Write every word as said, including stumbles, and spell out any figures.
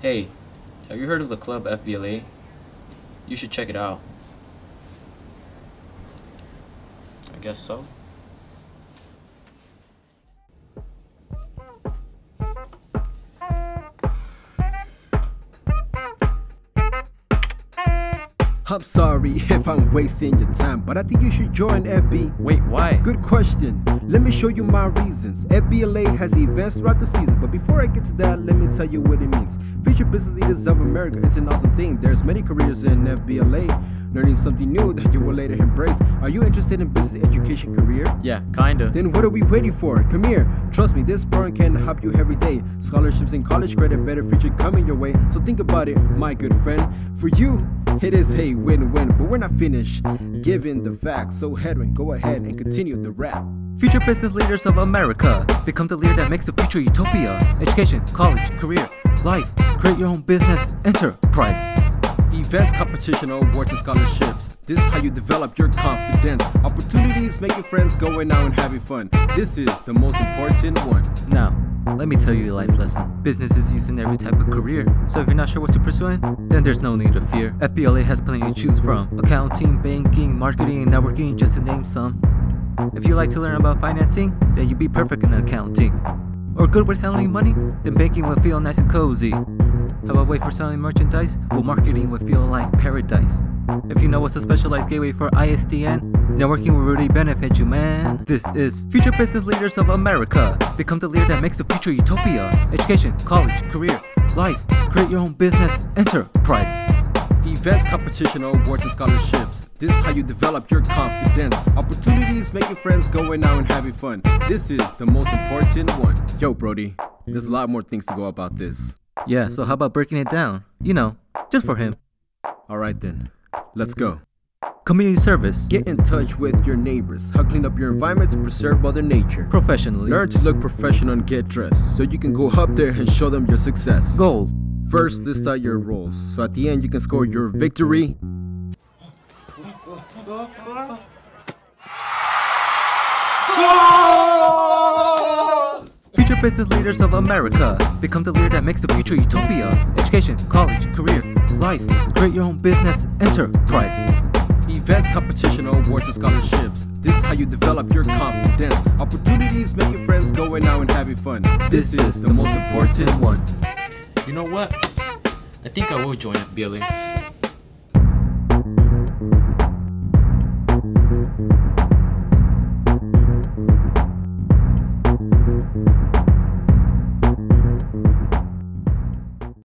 Hey, have you heard of the club F B L A? You should check it out. I guess so. I'm sorry if I'm wasting your time, but I think you should join F B. Wait, why? Good question. Let me show you my reasons. F B L A has events throughout the season, but before I get to that, let me tell you what it means. Feature business leaders of America. It's an awesome thing. There's many careers in F B L A. Learning something new that you will later embrace. Are you interested in business education career? Yeah, kinda. Then what are we waiting for? Come here. Trust me, this program can help you every day. Scholarships and college credit, better future coming your way. So think about it, my good friend. For you, it is a win-win, but we're not finished given the facts. So Hedwin, go ahead and continue the rap. Future business leaders of America. Become the leader that makes the future utopia. Education, college, career, life. Create your own business enterprise. Events, competition, awards, and scholarships. This is how you develop your confidence. Opportunities, making friends, going out and having fun. This is the most important one. Now, let me tell you a life lesson. Business is used in every type of career, so if you're not sure what to pursue in, then there's no need to fear. F B L A has plenty to choose from. Accounting, banking, marketing, and networking, just to name some. If you like to learn about financing, then you'd be perfect in accounting. Or good with handling money, then banking will feel nice and cozy. Have a way for selling merchandise? Well, marketing would feel like paradise. If you know what's a specialized gateway for I S D N, networking will really benefit you, man. This is Future Business Leaders of America. Become the leader that makes the future utopia. Education, college, career, life. Create your own business enterprise. Events, competition, awards, and scholarships. This is how you develop your confidence. Opportunities, making friends, going out and having fun. This is the most important one. Yo, Brody, there's a lot more things to go about this. Yeah, so how about breaking it down? You know, just for him. Alright then, let's go. Community service. Get in touch with your neighbors. How clean up your environment to preserve Mother Nature. Professionally. Learn to look professional and get dressed so you can go up there and show them your success. Goal. First, list out your roles so at the end you can score your victory. Future business leaders of America. Become the leader that makes the future utopia. Education, college, career, life. Create your own business enterprise. Events, competition, awards, and scholarships. This is how you develop your confidence. Opportunities, making friends, going out and having fun. This, this is the most important one. You know what? I think I will join F B L A.